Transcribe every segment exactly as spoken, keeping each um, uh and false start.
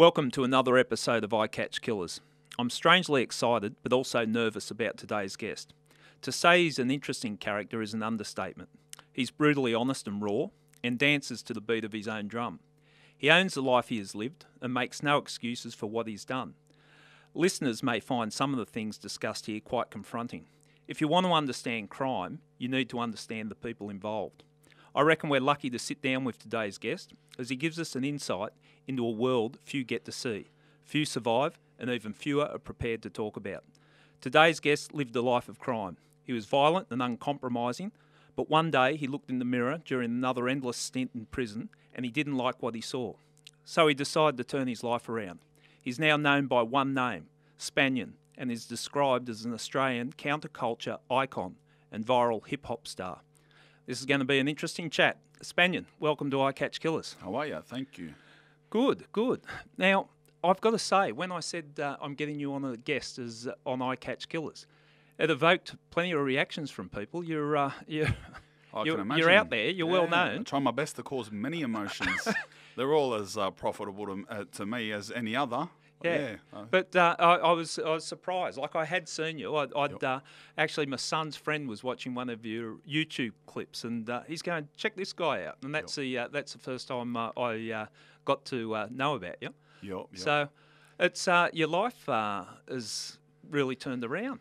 Welcome to another episode of I Catch Killers. I'm strangely excited but also nervous about today's guest. To say he's an interesting character is an understatement. He's brutally honest and raw and dances to the beat of his own drum. He owns the life he has lived and makes no excuses for what he's done. Listeners may find some of the things discussed here quite confronting. If you want to understand crime, you need to understand the people involved. I reckon we're lucky to sit down with today's guest as he gives us an insight into a world few get to see, few survive, and even fewer are prepared to talk about. Today's guest lived a life of crime. He was violent and uncompromising, but one day he looked in the mirror during another endless stint in prison and he didn't like what he saw. So he decided to turn his life around. He's now known by one name, Spanian, and is described as an Australian counterculture icon and viral hip-hop star. This is going to be an interesting chat. Spanian, welcome to I Catch Killers. How are you? Thank you. Good, good. Now, I've got to say, when I said uh, I'm getting you on a guest as uh, on I Catch Killers, it evoked plenty of reactions from people. You're, uh, you're, I you're, can imagine. You're out there. You're yeah, well known. I try my best to cause many emotions. They're all as uh, profitable to, uh, to me as any other. Yeah, yeah. But uh, I, I was I was surprised. Like, I had seen you. I'd, I'd yep. uh, actually, my son's friend was watching one of your YouTube clips, and uh, he's going, "Check this guy out." And that's yep. the uh, that's the first time uh, I uh, got to uh, know about you. Yep, yep. So, it's uh, your life uh, is really turned around.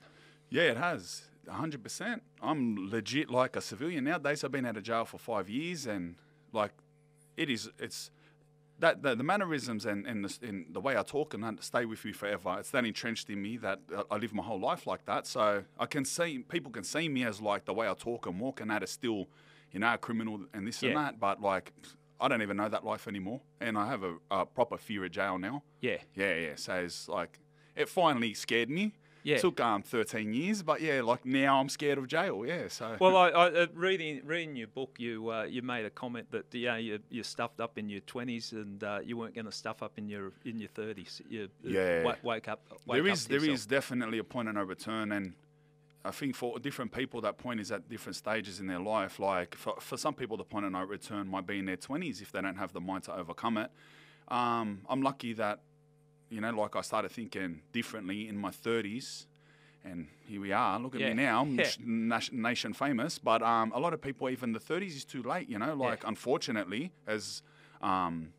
Yeah, it has, one hundred percent. I'm legit like a civilian nowadays. I've been out of jail for five years, and like, it is it's. That, that the mannerisms and, and, the, and the way I talk and stay with you forever, it's that entrenched in me that I live my whole life like that. So I can see, people can see me as like the way I talk and walk and that is still, you know, a criminal and this yeah. and that. But like, I don't even know that life anymore. And I have a, a proper fear of jail now. Yeah. Yeah, yeah. So it's like, it finally scared me. Yeah. It took um, thirteen years, but yeah, like now I'm scared of jail. Yeah, so. Well, I, I reading reading your book, you uh, you made a comment that yeah, you you stuffed up in your twenties and uh, you weren't going to stuff up in your in your thirties. You, yeah. Wake, wake up. Wake there up is there is definitely a point of no return, and I think for different people that point is at different stages in their life. Like for for some people, the point of no return might be in their twenties if they don't have the mind to overcome it. Um, I'm lucky that. You know, like I started thinking differently in my thirties, and here we are. Look at yeah. me now, I'm yeah. nation famous. But um, a lot of people, even the thirties is too late, you know, like yeah. unfortunately, as um,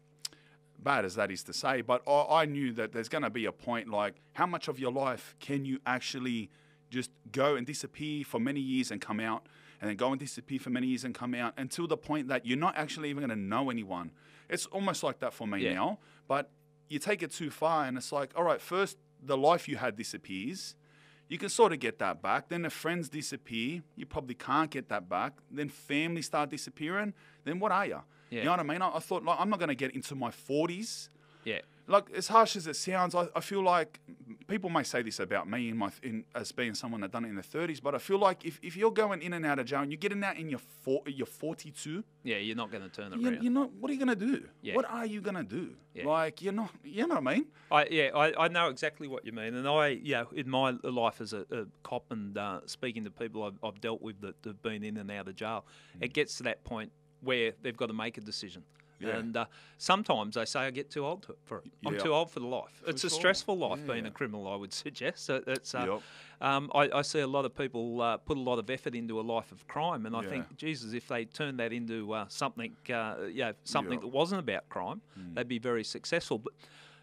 bad as that is to say. But I, I knew that there's going to be a point, like how much of your life can you actually just go and disappear for many years and come out, and then go and disappear for many years and come out until the point that you're not actually even going to know anyone. It's almost like that for me yeah. now. But you take it too far and it's like, all right, first the life you had disappears. You can sort of get that back. Then the friends disappear. You probably can't get that back. Then family start disappearing. Then what are you? Yeah. You know what I mean? I, I thought, like, I'm not going to get into my forties. Yeah. Like, as harsh as it sounds, I, I feel like people may say this about me in my in, as being someone that done it in the thirties, but I feel like if, if you're going in and out of jail and you're getting out in your for, your forty-two, yeah, you're not going to turn it you, around. You're not. What are you going to do? Yeah. What are you going to do? Yeah. Like you're not. You know what I mean? I yeah, I, I know exactly what you mean, and I yeah, you know, in my life as a, a cop and uh, speaking to people I've, I've dealt with that have been in and out of jail, mm. it gets to that point where they've got to make a decision. Yeah. And uh, sometimes they say I get too old for it. I'm yeah. too old for the life. It's for a sure. stressful life yeah. being a criminal, I would suggest. So it's, uh, yep. um, I, I see a lot of people uh, put a lot of effort into a life of crime, and yeah. I think, Jesus, if they turned that into uh, something, uh, you know, something yep. that wasn't about crime, mm. they'd be very successful. But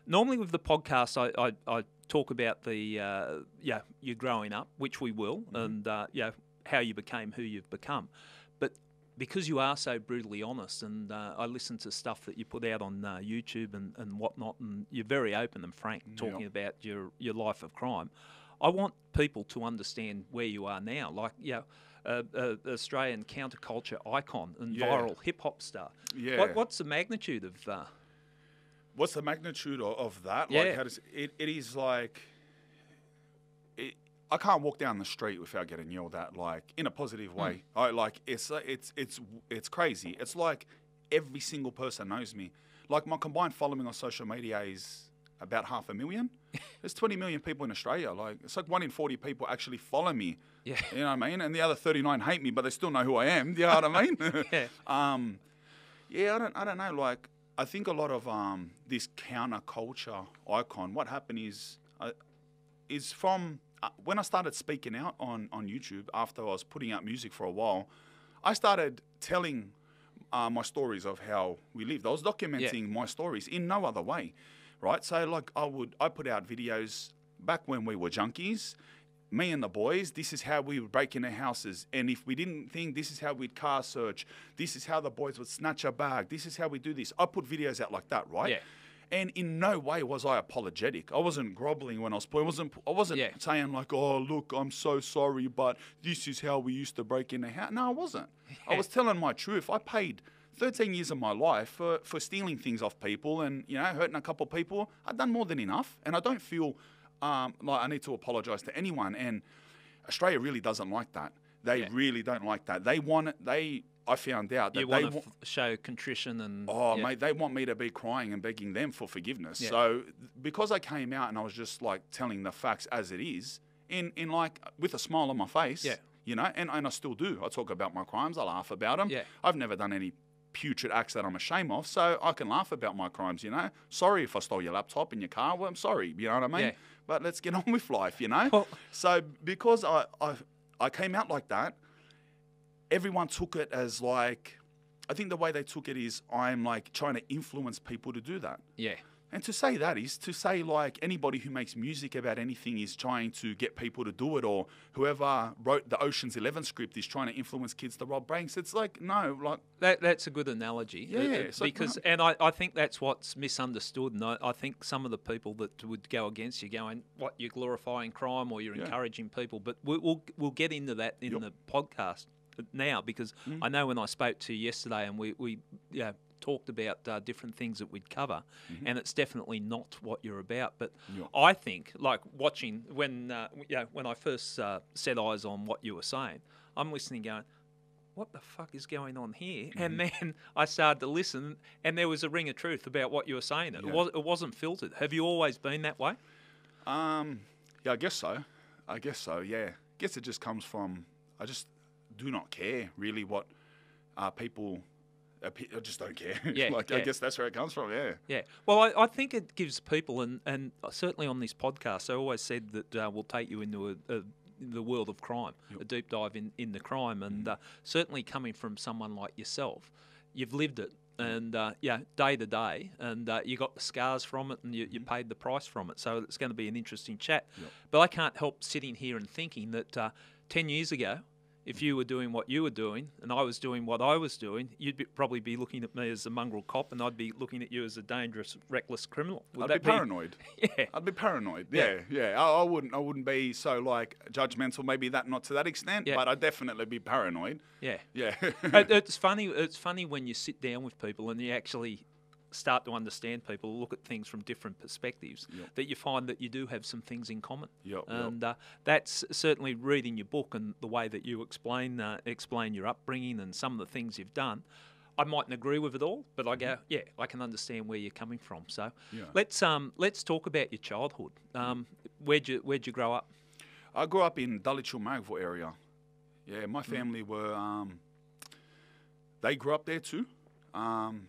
normally with the podcast, I, I, I talk about the uh, yeah you growing up, which we will, mm. and uh, yeah how you became who you've become. Because you are so brutally honest, and uh, I listen to stuff that you put out on uh, YouTube and, and whatnot, and you're very open and frank talking yep. about your, your life of crime. I want people to understand where you are now, like you know, uh, uh, Australian counterculture icon and yeah. viral hip-hop star. Yeah. What, what's the magnitude of... Uh, what's the magnitude of, of that? Yeah. Like how does, it, it is like... It, I can't walk down the street without getting yelled at, like in a positive way. Mm. I like it's it's it's it's crazy. It's like every single person knows me. Like my combined following on social media is about half a million. There's twenty million people in Australia. Like it's like one in forty people actually follow me. Yeah, you know what I mean. And the other thirty-nine hate me, but they still know who I am. You know what I mean? yeah. Um, yeah. I don't. I don't know. Like I think a lot of um, this counterculture icon, what happened is, uh, is from uh, when I started speaking out on, on YouTube after I was putting out music for a while, I started telling uh, my stories of how we lived. I was documenting yeah. my stories in no other way, right? So like I would, I put out videos back when we were junkies, me and the boys, this is how we would break into houses. And if we didn't think, this is how we'd car search. This is how the boys would snatch a bag. This is how we do this. I put videos out like that, right? Yeah. And in no way was I apologetic. I wasn't groveling when I was playing. I wasn't, I wasn't yeah. saying like, oh, look, I'm so sorry, but this is how we used to break into house. No, I wasn't. Yeah. I was telling my truth. I paid thirteen years of my life for, for stealing things off people and, you know, hurting a couple of people. I've done more than enough. And I don't feel... Um, like I need to apologise to anyone, and Australia really doesn't like that. They yeah. really don't like that. They want it. They I found out that you they want to show contrition and oh yeah. mate, they want me to be crying and begging them for forgiveness. Yeah. So because I came out and I was just like telling the facts as it is, in in like with a smile on my face, yeah. you know, and and I still do. I talk about my crimes. I laugh about them. Yeah. I've never done any putrid acts that I'm ashamed of, so I can laugh about my crimes, you know. Sorry if I stole your laptop and your car. Well, I'm sorry, you know what I mean? Yeah. But let's get on with life, you know? Well, so because I, I I came out like that, everyone took it as like, I think the way they took it is I'm like trying to influence people to do that. Yeah. And to say that is to say like anybody who makes music about anything is trying to get people to do it, or whoever wrote the Ocean's Eleven script is trying to influence kids to rob banks. It's like, no, like... That, that's a good analogy. Yeah, it, it, because like, no. And I, I think that's what's misunderstood, and I, I think some of the people that would go against you going, what, you're glorifying crime or you're yeah. encouraging people, but we, we'll, we'll get into that in yep. the podcast now, because mm. I know when I spoke to you yesterday and we... we yeah. talked about uh, different things that we'd cover, mm-hmm. and it's definitely not what you're about. But yeah. I think, like watching when uh, you know, when I first uh, set eyes on what you were saying, I'm listening, going, "What the fuck is going on here?" Mm-hmm. And then I started to listen, and there was a ring of truth about what you were saying. It yeah. was it wasn't filtered. Have you always been that way? Um, yeah, I guess so. I guess so. Yeah, I guess it just comes from I just do not care really what uh, people. I just don't care. Yeah, like, yeah. I guess that's where it comes from, yeah. Yeah. Well, I, I think it gives people, and, and certainly on this podcast, I always said that uh, we'll take you into a, a, the world of crime, yep. a deep dive in, in the crime. And mm. uh, certainly coming from someone like yourself, you've lived it. And, uh, yeah, day to day. And uh, you got the scars from it and you, you paid the price from it. So it's going to be an interesting chat. Yep. But I can't help sitting here and thinking that uh, ten years ago, if you were doing what you were doing and I was doing what I was doing, you'd be, probably be looking at me as a mongrel cop and I'd be looking at you as a dangerous, reckless criminal. Would I'd that be paranoid. Be... yeah. I'd be paranoid. Yeah, yeah. yeah. I, I wouldn't I wouldn't be so, like, judgmental, maybe that not to that extent, yeah. but I'd definitely be paranoid. Yeah. Yeah. it, it's funny. It's funny when you sit down with people and you actually start to understand people, look at things from different perspectives, yep. that you find that you do have some things in common. Yep, and yep. Uh, that's certainly reading your book and the way that you explain uh, explain your upbringing and some of the things you've done. I mightn't agree with it all, but I go, yeah, I can understand where you're coming from. So yeah. let's um let's talk about your childhood. Um, where'd you where'd you grow up? I grew up in Dulwich Hill, Marrickville area. Yeah, my family mm. were um, they grew up there too. Um.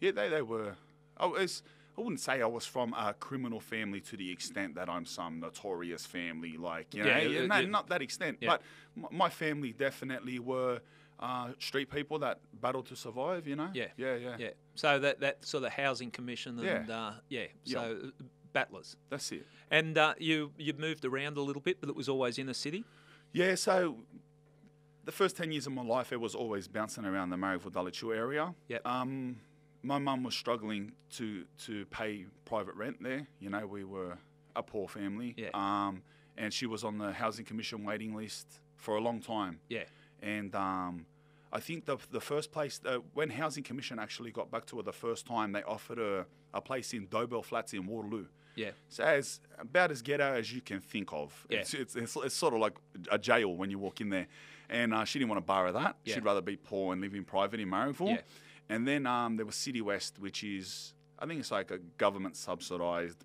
Yeah, they, they were. I, was, I wouldn't say I was from a criminal family to the extent that I'm some notorious family, like, you know, yeah, yeah, no, yeah. not that extent. Yeah. But my family definitely were uh, street people that battled to survive, you know? Yeah. Yeah, yeah. yeah. So that, that sort of housing commission and, yeah, uh, yeah so yeah. battlers. That's it. And uh, you, you moved around a little bit, but it was always in the city? Yeah, so... the first ten years of my life, it was always bouncing around the Marrickville-Dulwich Hill area. Yeah. Um, my mum was struggling to to pay private rent there. You know, we were a poor family. Yeah. Um, and she was on the housing commission waiting list for a long time. Yeah. And um, I think the the first place uh, when housing commission actually got back to her the first time, they offered her a place in Doebell Flats in Waterloo. Yeah. So it's about as ghetto as you can think of. Yeah. It's, it's, it's, it's sort of like a jail when you walk in there. And uh, she didn't want to borrow that. Yeah. She'd rather be poor and live in private in Marrickville. Yeah. And then um, there was City West, which is, I think it's like a government-subsidised,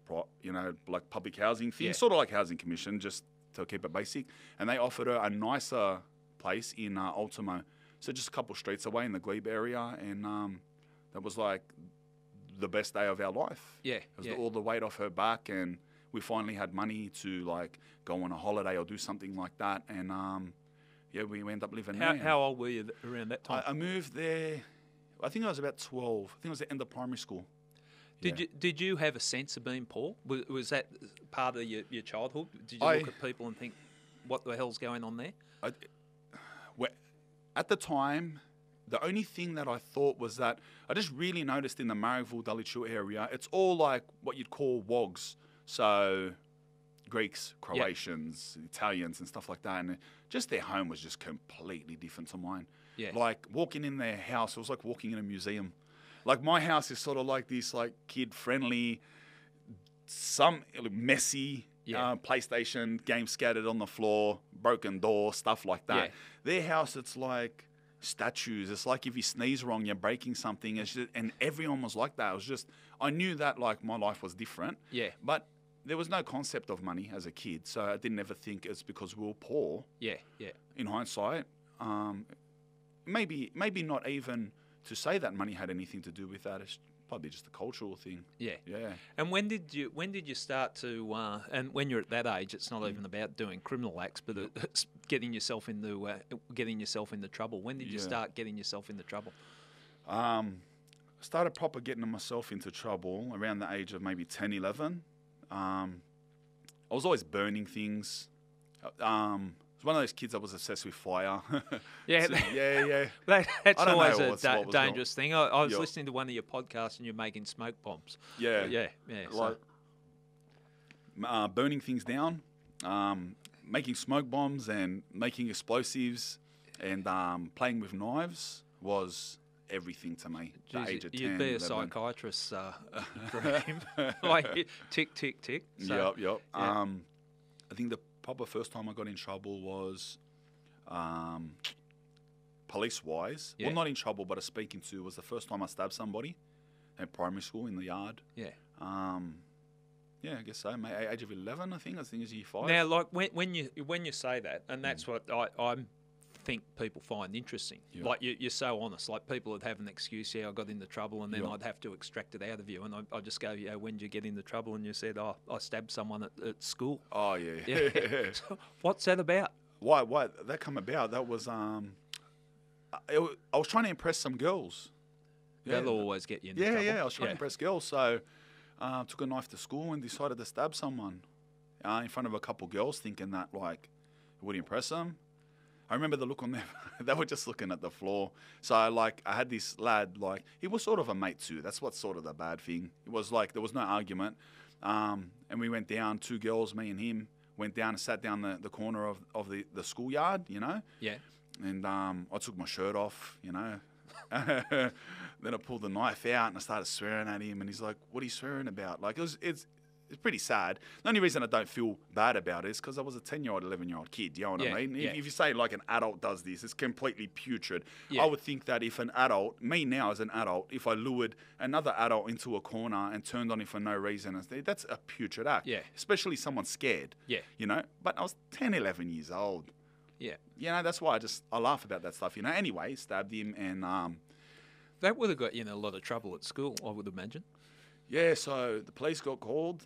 you know, like public housing thing, yeah. sort of like housing commission, just to keep it basic. And they offered her a nicer place in uh, Ultimo, so just a couple of streets away in the Glebe area. And um, that was like the best day of our life. Yeah. It was yeah. all the weight off her back, and we finally had money to like go on a holiday or do something like that. And um, yeah, we ended up living how, there. How old were you th around that time? I, I moved there. I think I was about twelve. I think it was the end of primary school. Did yeah. you did you have a sense of being poor? Was, was that part of your, your childhood? Did you I, look at people and think, what the hell's going on there? I, well, at the time, the only thing that I thought was that I just really noticed in the Marrickville, Dulwich Hill area, it's all like what you'd call wogs. So Greeks, Croatians, yep. Italians and stuff like that. And just their home was just completely different to mine. Yeah. Like walking in their house, it was like walking in a museum. Like my house is sort of like this, like kid-friendly, some messy yeah. uh, PlayStation game scattered on the floor, broken door, stuff like that. Yeah. Their house, it's like statues. It's like if you sneeze wrong, you're breaking something. It's just, and everyone was like that. It was just, I knew that like my life was different. Yeah. But there was no concept of money as a kid, so I didn't ever think it's because we were poor. Yeah, yeah. In hindsight, um, maybe maybe not even. To say that money had anything to do with that is probably just a cultural thing. Yeah, yeah. And when did you when did you start to? Uh, and when you're at that age, it's not mm. even about doing criminal acts, but yep. it's getting yourself into uh, getting yourself into trouble. When did yeah. you start getting yourself into trouble? Um, I started proper getting myself into trouble around the age of maybe ten, eleven. Um, I was always burning things. Um, I was one of those kids that was obsessed with fire. yeah, so, yeah, yeah. That, that's always a da dangerous thing. I, I was yep. listening to one of your podcasts, and you're making smoke bombs. Yeah, but yeah, yeah. Like so. uh, burning things down, um, making smoke bombs, and making explosives, and um, playing with knives was everything to me. Jeez, the age of you'd ten, be a eleven. Psychiatrist, uh, dream. Like tick, tick, tick. So, yep, yep. Yeah. Um, I think the. Probably the first time I got in trouble was um, police-wise. Yeah. Well, not in trouble, but I was speaking to was the first time I stabbed somebody at primary school in the yard. Yeah. Um, yeah, I guess so. Age of eleven, I think. I think it was year five. Now, like when, when you when you say that, and that's mm. what I, I think people find interesting. Yeah. Like you, you're so honest. Like people would have an excuse. Yeah, I got into trouble, and then yeah. I'd have to extract it out of you. And I, I just go, yeah, when did you get into trouble? And you said, oh, I stabbed someone at, at school. Oh yeah. yeah. So what's that about? Why? Why that come about? That was um, it, I was trying to impress some girls. Yeah. They'll always get you into yeah, trouble. Yeah, yeah. I was trying yeah. to impress girls, so uh, took a knife to school and decided to stab someone uh, in front of a couple girls, thinking that like it would impress them. I remember the look on them. They were just looking at the floor. So, I, like, I had this lad, like, he was sort of a mate too. That's what's sort of the bad thing. It was like there was no argument. Um, and we went down, two girls, me and him, went down and sat down the, the corner of, of the, the schoolyard, you know? Yeah. And um, I took my shirt off, you know? Then I pulled the knife out and I started swearing at him. And he's like, what are you swearing about? Like, it was, it's... It's pretty sad. The only reason I don't feel bad about it is because I was a ten-year-old, eleven-year-old kid. You know what yeah, I mean? If, yeah. if you say like an adult does this, it's completely putrid. Yeah. I would think that if an adult, me now as an adult, if I lured another adult into a corner and turned on him for no reason, that's a putrid act. Yeah. Especially someone scared. Yeah. You know? But I was ten, eleven years old. Yeah. You know, that's why I just, I laugh about that stuff. You know, anyway, stabbed him and... um, that would have got you in a lot of trouble at school, I would imagine. Yeah, so the police got called.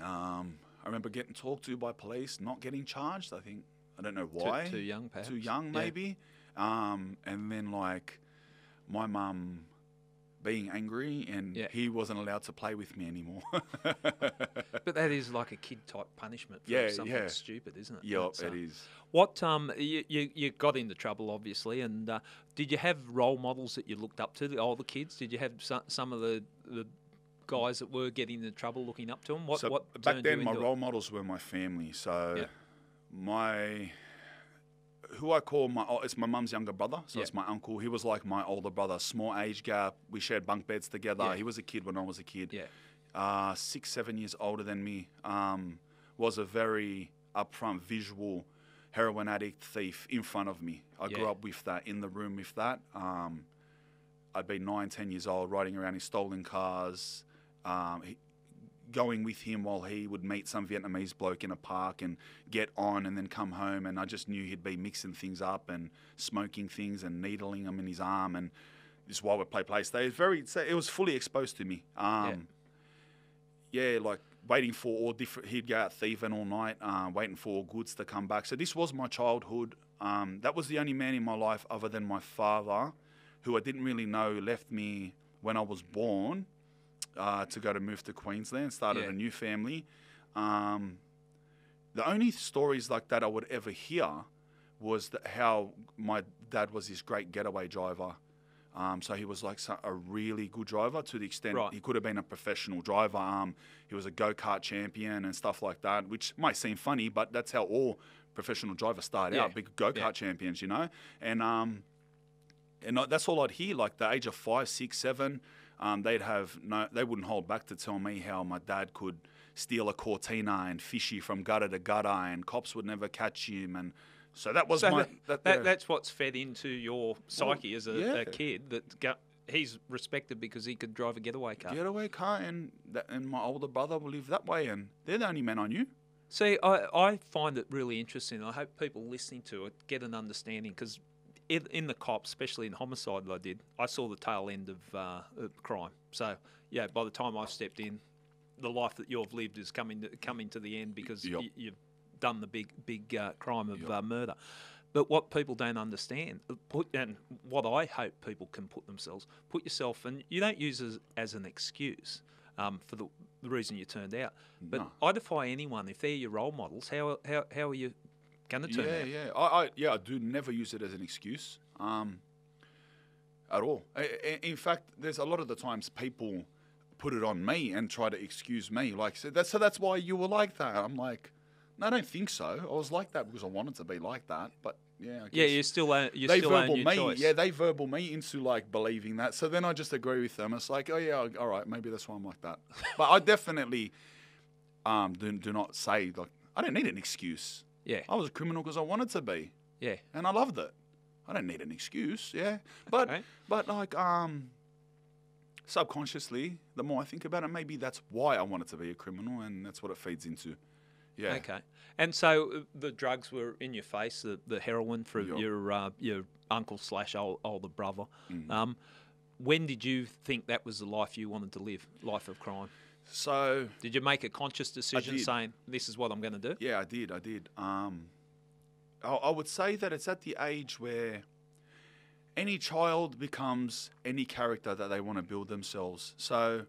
Um, I remember getting talked to by police, not getting charged. I think I don't know why. Too, too young, perhaps. Too young, maybe. Yeah. Um, and then like my mum being angry, and yeah. he wasn't allowed to play with me anymore. But that is like a kid type punishment for yeah, something yeah. stupid, isn't it? Yep, so, it is. What um you, you you got into trouble obviously, and uh, did you have role models that you looked up to? The older kids? Did you have some, some of the, the guys that were getting into trouble looking up to them? What, so what back then my role it? models were my family. So yeah. my, who I call my, oh, it's my mum's younger brother. So yeah. it's my uncle. He was like my older brother, small age gap. We shared bunk beds together. Yeah. He was a kid when I was a kid. Yeah. Uh, six, seven years older than me. Um, was a very upfront visual heroin addict thief in front of me. I yeah. grew up with that, in the room with that. Um, I'd be nine, ten years old, riding around in stolen cars, Um, he, going with him while he would meet some Vietnamese bloke in a park and get on and then come home, and I just knew he'd be mixing things up and smoking things and needling them in his arm, and This is why we play place. They very it was fully exposed to me. Um, yeah. yeah, like waiting for all different. He'd go out thieving all night, uh, waiting for goods to come back. So this was my childhood. Um, that was the only man in my life other than my father, who I didn't really know, left me when I was born uh, to go to move to Queensland, started yeah. a new family. Um, the only stories like that I would ever hear was that how my dad was this great getaway driver. Um, so he was like a really good driver to the extent right. he could have been a professional driver. Um, he was a go-kart champion and stuff like that, which might seem funny, but that's how all professional drivers start yeah. out, big go-kart yeah. champions, you know. And um, and that's all I'd hear. Like the age of five, six, seven, um, they'd have no, they wouldn't hold back to tell me how my dad could steal a Cortina and fish you from gutter to gutter, and cops would never catch him and. So that was so my. That, that, that, that's what's fed into your psyche well, as a, yeah. a kid. That got, he's respected because he could drive a getaway car. Getaway car, and that, and my older brother will live that way, and they're the only men I knew. See, I I find it really interesting. I hope people listening to it get an understanding because in the cops, especially in homicide, that I did, I saw the tail end of, uh, of crime. So yeah, by the time I stepped in, the life that you've lived is coming to, coming to the end because yep. you, you've. done the big big uh, crime of yep. uh, murder. But what people don't understand, put and what I hope people can put themselves, put yourself, and you don't use it as, as an excuse um, for the, the reason you turned out. But no. I defy anyone, if they're your role models, how how, how are you going to turn yeah, out? Yeah, yeah. I, I, yeah, I do never use it as an excuse um, at all. I, in fact, there's a lot of the times people put it on me and try to excuse me. Like, so that's, so that's why you were like that. I'm like... No, I don't think so. I was like that because I wanted to be like that. But yeah, I guess yeah, you still own, you they still verbal own your me. Choice. Yeah, they verbal me into like believing that. So then I just agree with them. It's like, oh yeah, all right, maybe that's why I'm like that. But I definitely um, do do not say like I don't need an excuse. Yeah, I was a criminal because I wanted to be. Yeah, and I loved it. I don't need an excuse. Yeah, but okay. but like um, subconsciously, the more I think about it, maybe that's why I wanted to be a criminal, and that's what it feeds into. Yeah. Okay. And so the drugs were in your face, the, the heroin from yep. your uh, your uncle slash old, older brother. Mm. Um, when did you think that was the life you wanted to live, life of crime? So did you make a conscious decision saying, this is what I'm going to do? Yeah, I did. I did. Um, I, I would say that it's at the age where any child becomes any character that they want to build themselves. So...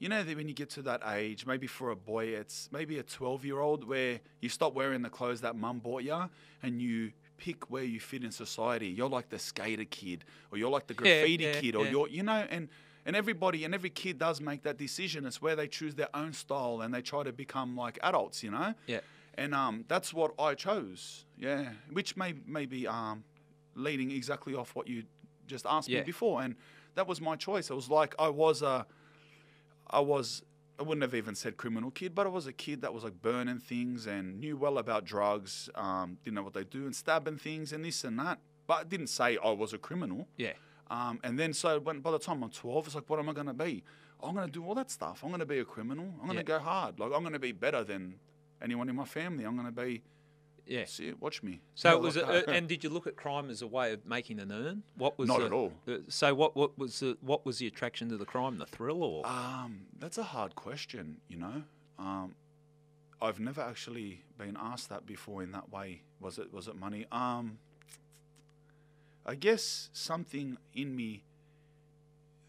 You know that when you get to that age, maybe for a boy, it's maybe a twelve-year-old where you stop wearing the clothes that mum bought you and you pick where you fit in society. You're like the skater kid or you're like the graffiti yeah, yeah, kid or yeah. you're, you know, and, and everybody and every kid does make that decision. It's where they choose their own style and they try to become like adults, you know? Yeah. And um, that's what I chose, yeah, which may, may be um, leading exactly off what you just asked yeah. me before. And that was my choice. It was like I was a... I was, I wouldn't have even said criminal kid, but I was a kid that was like burning things and knew well about drugs, um, didn't know what they do and stabbing things and this and that. But I didn't say I was a criminal. Yeah. Um, and then so when, by the time I'm twelve, it's like, what am I going to be? I'm going to do all that stuff. I'm going to be a criminal. I'm going to yeah. go hard. Like I'm going to be better than anyone in my family. I'm going to be... Yeah, see, watch me. So it was, like a, and did you look at crime as a way of making an earn? What was not the, at all. The, so what what was the, what was the attraction to the crime, the thrill, or? Um, that's a hard question. You know, um, I've never actually been asked that before in that way. Was it was it money? Um, I guess something in me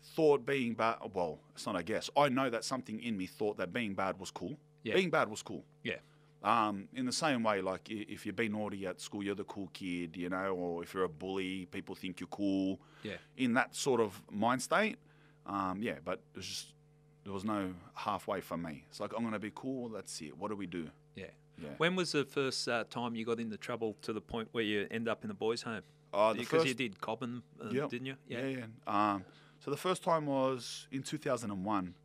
thought being bad. Well, it's not. I guess I know that something in me thought that being bad was cool. Yeah. Being bad was cool. Yeah. Um, in the same way, like if you've been naughty at school, you're the cool kid, you know, or if you're a bully, people think you're cool. Yeah. In that sort of mind state, um, yeah. But it was just there was no halfway for me. It's like I'm gonna be cool. That's it. What do we do? Yeah. yeah. When was the first uh, time you got into trouble to the point where you end up in a boys' home? Uh, because first... you did Cobham, um, yep. didn't you? Yeah. Yeah. yeah. Um, so the first time was in two thousand one.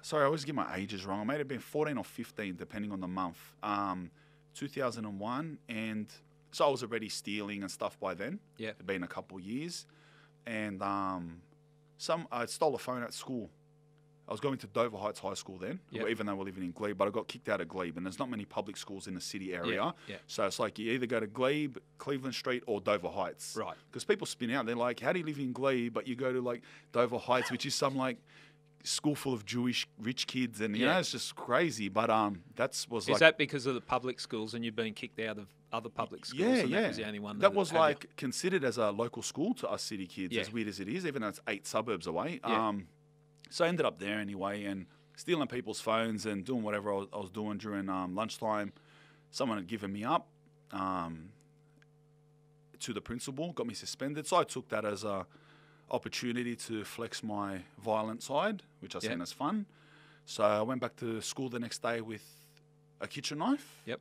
Sorry, I always get my ages wrong. I may have been fourteen or fifteen, depending on the month. Um, two thousand one, and so I was already stealing and stuff by then. Yeah, it'd been a couple of years, and um, some I stole a phone at school. I was going to Dover Heights High School then, yep. even though we're living in Glebe, but I got kicked out of Glebe, and there's not many public schools in the city area. Yep. Yep. So it's like you either go to Glebe, Cleveland Street, or Dover Heights. Right. Because people spin out. They're like, how do you live in Glebe, but you go to like Dover Heights, which is some like school full of Jewish rich kids, and you yeah. know, it's just crazy. But um, that's was is like... Is that because of the public schools and you've been kicked out of other public schools? Yeah, and yeah. that was the only one that... That was like you. considered as a local school to us city kids, yeah. as weird as it is, even though it's eight suburbs away. Yeah. Um, So I ended up there anyway, and stealing people's phones and doing whatever I was, I was doing during um, lunchtime. Someone had given me up um, to the principal, got me suspended. So I took that as a opportunity to flex my violent side, which I yep. seen as fun. So I went back to school the next day with a kitchen knife. Yep.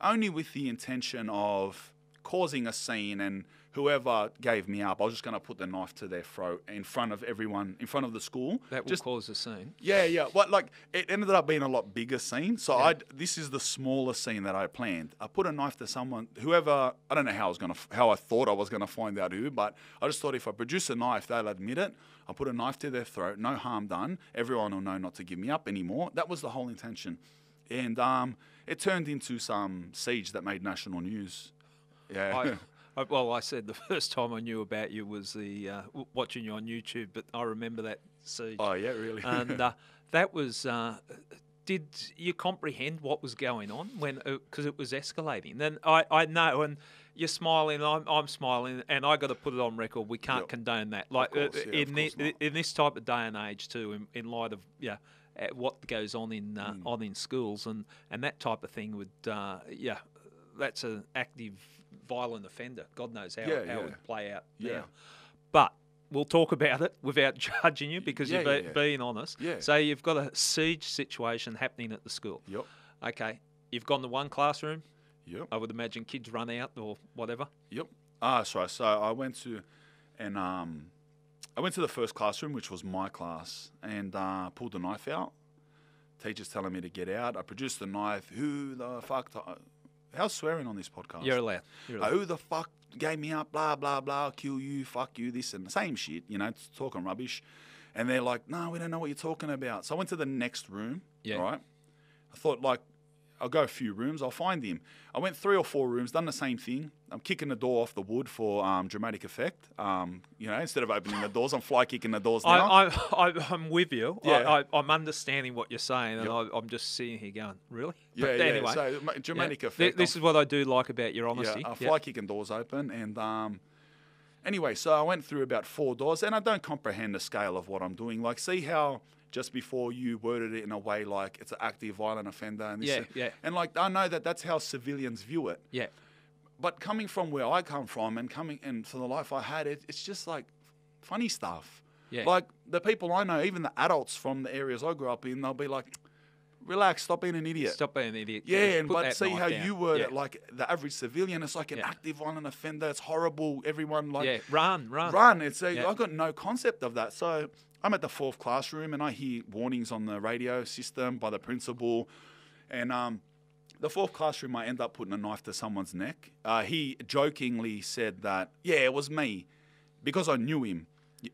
Only with the intention of causing a scene, and whoever gave me up, I was just going to put the knife to their throat in front of everyone, in front of the school. That will just cause a scene. Yeah, yeah. But like, it ended up being a lot bigger scene. So yeah. I, this is the smaller scene that I planned. I put a knife to someone, whoever. I don't know how I was going to, how I thought I was going to find out who, but I just thought if I produce a knife, they'll admit it. I put a knife to their throat, no harm done. Everyone will know not to give me up anymore. That was the whole intention, and um, it turned into some siege that made national news. Yeah. I, I, well, I said the first time I knew about you was the uh, w watching you on YouTube, but I remember that siege. Oh, yeah, really? And uh, that was, uh, did you comprehend what was going on when, because it was escalating? Then I, I know, and you're smiling, I'm, I'm smiling, and I got to put it on record. We can't yep. condone that. Like, of course, yeah, in, of the, in this type of day and age, too, in, in light of, yeah. what goes on in, uh, mm. on in schools, and, and that type of thing would, uh, yeah, that's an active violent offender. God knows how, yeah, how yeah. it would play out yeah. now. But we'll talk about it without judging you, because yeah, you're be, yeah, yeah. being honest. Yeah. So you've got a siege situation happening at the school. Yep. Okay. You've gone to one classroom. Yep. I would imagine kids run out or whatever. Yep. Ah, sorry. So I went to, and um, I went to the first classroom, which was my class, and uh, pulled the knife out. Teacher's telling me to get out. I produced the knife. Who the fuck? How's swearing on this podcast? You're allowed. You're allowed. Uh, who the fuck gave me up? Blah, blah, blah. Kill you. Fuck you. This and the same shit. You know, it's talking rubbish. And they're like, no, we don't know what you're talking about. So I went to the next room. Yeah. Right. I thought, like, I'll go a few rooms. I'll find him. I went three or four rooms, done the same thing. I'm kicking the door off the wood for um, dramatic effect. Um, you know, instead of opening the doors, I'm fly kicking the doors now. I, I, I, I'm with you. Yeah. I, I, I'm understanding what you're saying, and yep. I, I'm just sitting here going, really? Yeah, but yeah. Anyway, so dramatic yeah. effect. This I'm, is what I do like about your honesty. Yeah, I fly yep. kicking doors open, and um, anyway, so I went through about four doors, and I don't comprehend the scale of what I'm doing. Like, see how... just before you worded it in a way like it's an active violent offender. And this yeah, and, yeah. and like, I know that that's how civilians view it. Yeah. But coming from where I come from and coming and for the life I had, it, it's just like funny stuff. Yeah. Like the people I know, even the adults from the areas I grew up in, they'll be like, relax, stop being an idiot. Stop being an idiot. Yeah, yeah and but see how down. you word yeah. it. Like the average civilian, it's like an yeah. active violent offender. It's horrible. Everyone like... Yeah, run, run. Run. It's a, yeah. I've got no concept of that. So... I'm at the fourth classroom and I hear warnings on the radio system by the principal. And um, the fourth classroom, I end up putting a knife to someone's neck. Uh, he jokingly said that, yeah, it was me because I knew him.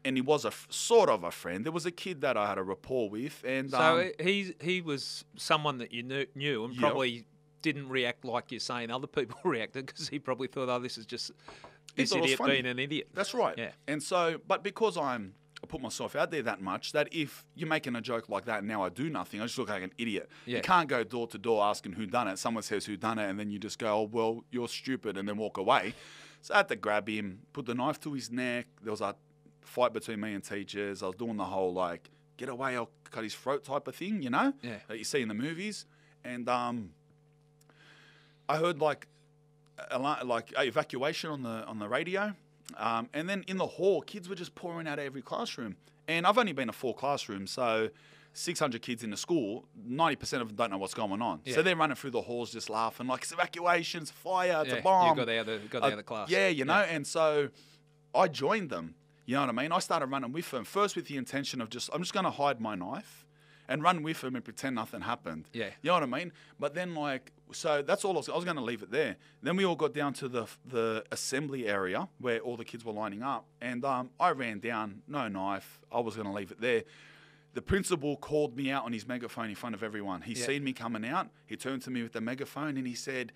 And he was a f sort of a friend. There was a kid that I had a rapport with. And So um, he, he was someone that you knew, knew and yep. probably didn't react like you're saying other people reacted, because he probably thought, oh, this is just this idiot being an idiot. That's right. Yeah. And so, but because I'm... put myself out there that much that if you're making a joke like that and now I do nothing, I just look like an idiot. Yeah. You can't go door to door asking who done it. Someone says who done it and then you just go, oh, well, you're stupid, and then walk away. So I had to grab him, put the knife to his neck. There was a fight between me and teachers. I was doing the whole like, get away, I'll cut his throat type of thing, you know, yeah. that you see in the movies. And um, I heard like like evacuation on the on the radio. Um, and then in the hall, kids were just pouring out of every classroom. And I've only been to four classrooms, so six hundred kids in the school, ninety percent of them don't know what's going on. Yeah. So they're running through the halls just laughing, like, it's evacuations, fire, it's yeah, a bomb. You got the other, got the uh, other class. Yeah, you know, yeah. and so I joined them, you know what I mean? I started running with them, first with the intention of just, I'm just going to hide my knife and run with them and pretend nothing happened. Yeah. You know what I mean? But then, like... so that's all I was, I was going to leave it there. Then we all got down to the the assembly area where all the kids were lining up, and um, I ran down, no knife. I was going to leave it there. The principal called me out on his megaphone in front of everyone. He yep. seen me coming out. He turned to me with the megaphone and he said,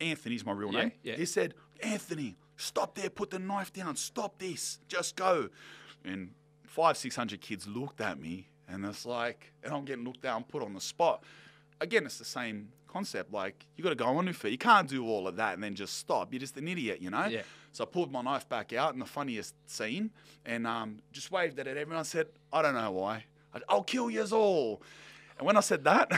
Anthony's my real yeah, name. Yeah. He said, Anthony, stop there, put the knife down, stop this, just go. And five, six hundred kids looked at me and it's like, and I'm getting looked at and put on the spot. Again, it's the same concept. Like, you got to go on your feet. You can't do all of that and then just stop. You're just an idiot, you know? Yeah. So I pulled my knife back out in the funniest scene and um, just waved at it. Everyone said, I don't know why. I'll kill yous all. And when I said that,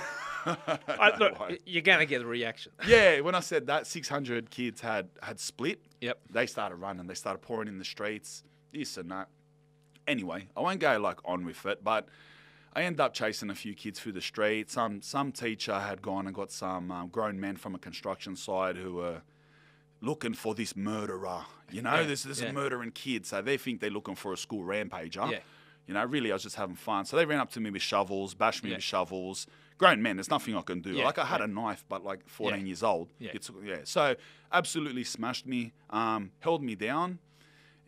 I, look, you're going to get a reaction. Yeah, when I said that, six hundred kids had, had split. Yep. They started running. They started pouring in the streets, this and that. Anyway, I won't go like on with it, but I ended up chasing a few kids through the street. Some, some teacher had gone and got some um, grown men from a construction site who were looking for this murderer. You know, yeah, there's, there's yeah. a murdering kid. So they think they're looking for a school rampager. Yeah. You know, really, I was just having fun. So they ran up to me with shovels, bashed me yeah. with shovels. Grown men, there's nothing I can do. Yeah, like, I had yeah. a knife, but like fourteen yeah. years old. Yeah. It's, yeah. So absolutely smashed me, um, held me down.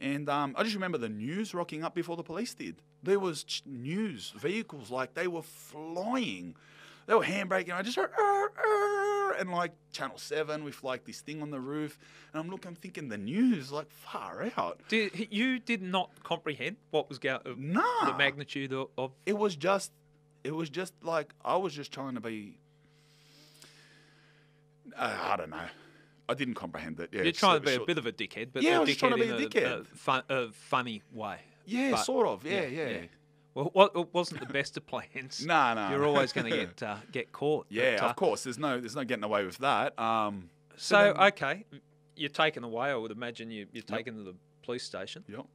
And um, I just remember the news rocking up before the police did. There was news, vehicles, like they were flying. They were handbraking. I just heard, ar, ar, and like Channel seven with like this thing on the roof. And I'm looking, I'm thinking the news, like far out. Did, you did not comprehend what was going on? Nah. The magnitude of, of... It was just, it was just like, I was just trying to be, uh, I don't know. I didn't comprehend it. Yeah, You're trying to be a bit of a dickhead, but yeah, I was trying to be a dickhead. A fun, a funny way. Yeah, but sort of. Yeah, yeah. yeah. yeah. Well, it wasn't the best of plans. No, nah, no. Nah. You're always going to get uh, get caught. Yeah, but, uh, of course. There's no there's no getting away with that. Um, so, then, okay, you're taken away. I would imagine you, you're taken yep. to the police station. Yep.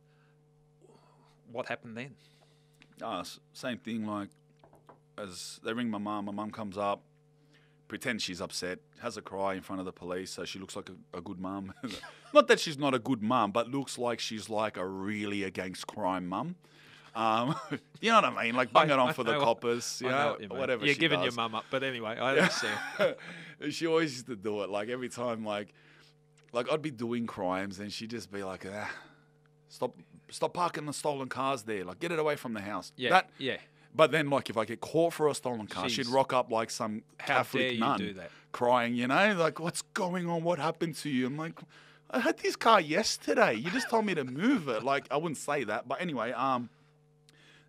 What happened then? Uh, same thing. Like, as they ring my mum, my mum comes up, pretends she's upset, has a cry in front of the police, so she looks like a, a good mum. Not that she's not a good mum, but looks like she's like a really against crime mum. Um, you know what I mean? Like, bung I, it on I for the coppers, you know, know what you whatever You're she giving does. Your mum up, but anyway, I don't yeah. see. She always used to do it, like every time, like, like I'd be doing crimes and she'd just be like, ah, stop, stop parking the stolen cars there, like get it away from the house. Yeah, that, yeah. But then, like, if I get caught for a stolen car, Jeez. she'd rock up like some Catholic nun do that? crying, you know? Like, what's going on? What happened to you? I'm like, I had this car yesterday. You just told me to move it. Like, I wouldn't say that. But anyway, um,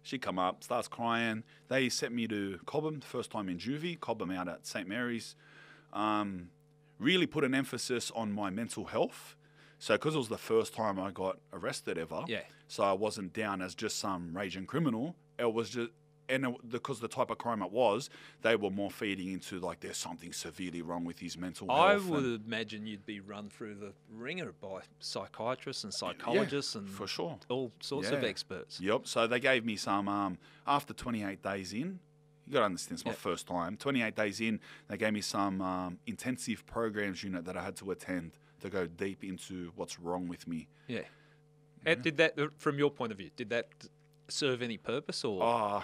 she'd come up, starts crying. They sent me to Cobham, first time in juvie, Cobham out at Saint Mary's. Um, really put an emphasis on my mental health. So, because it was the first time I got arrested ever, yeah. so I wasn't down as just some raging criminal. It was just... And because the type of crime it was, they were more feeding into like there's something severely wrong with his mental health. I would imagine you'd be run through the ringer by psychiatrists and psychologists yeah, and for sure. all sorts yeah. of experts. Yep. So they gave me some, um, after twenty-eight days in, you got to understand, it's my yep. first time. twenty-eight days in, they gave me some um, intensive programs unit that I had to attend to go deep into what's wrong with me. Yeah. yeah. And did that, from your point of view, did that serve any purpose or? Uh,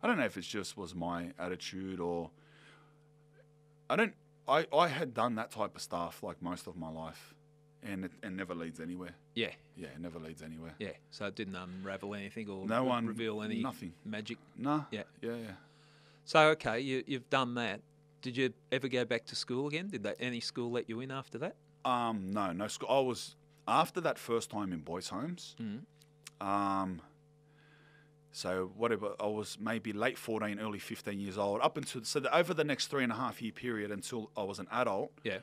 I don't know if it just was my attitude or I don't I, I had done that type of stuff like most of my life and it and never leads anywhere. Yeah. Yeah, it never leads anywhere. Yeah. So it didn't unravel anything or no one, reveal any nothing. magic. No. Yeah. Yeah, yeah. So okay, you you've done that. Did you ever go back to school again? Did that any school let you in after that? Um no, no school. I was after that first time in boys' homes. Mm-hmm. Um So whatever, I was maybe late fourteen, early fifteen years old, up until, so the, over the next three and a half year period until I was an adult, yeah,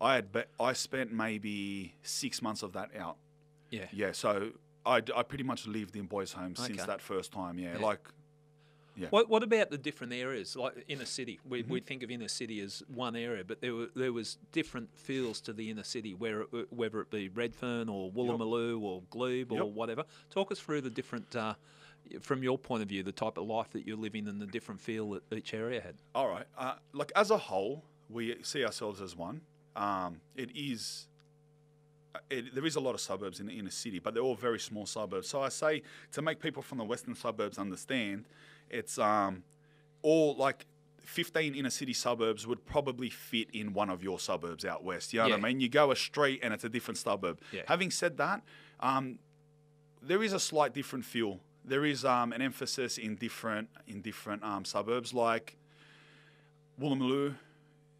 I had, be, I spent maybe six months of that out. Yeah. Yeah, so I, I pretty much lived in boys' homes okay. since that first time, yeah, yeah. like, yeah. What, what about the different areas, like inner city? We, mm-hmm. we think of inner city as one area, but there were, there was different feels to the inner city, where it, whether it be Redfern or Woolloomooloo yep. or Glebe yep. or whatever. Talk us through the different... Uh, from your point of view, the type of life that you're living and the different feel that each area had. All right. Uh, like, as a whole, we see ourselves as one. Um, it is... It, there is a lot of suburbs in the inner city, but they're all very small suburbs. So I say, to make people from the western suburbs understand, it's um, all, like, fifteen inner city suburbs would probably fit in one of your suburbs out west. You know yeah. what I mean? You go a street and it's a different suburb. Yeah. Having said that, um, there is a slight different feel there is um, an emphasis in different in different um, suburbs like Woolloomooloo.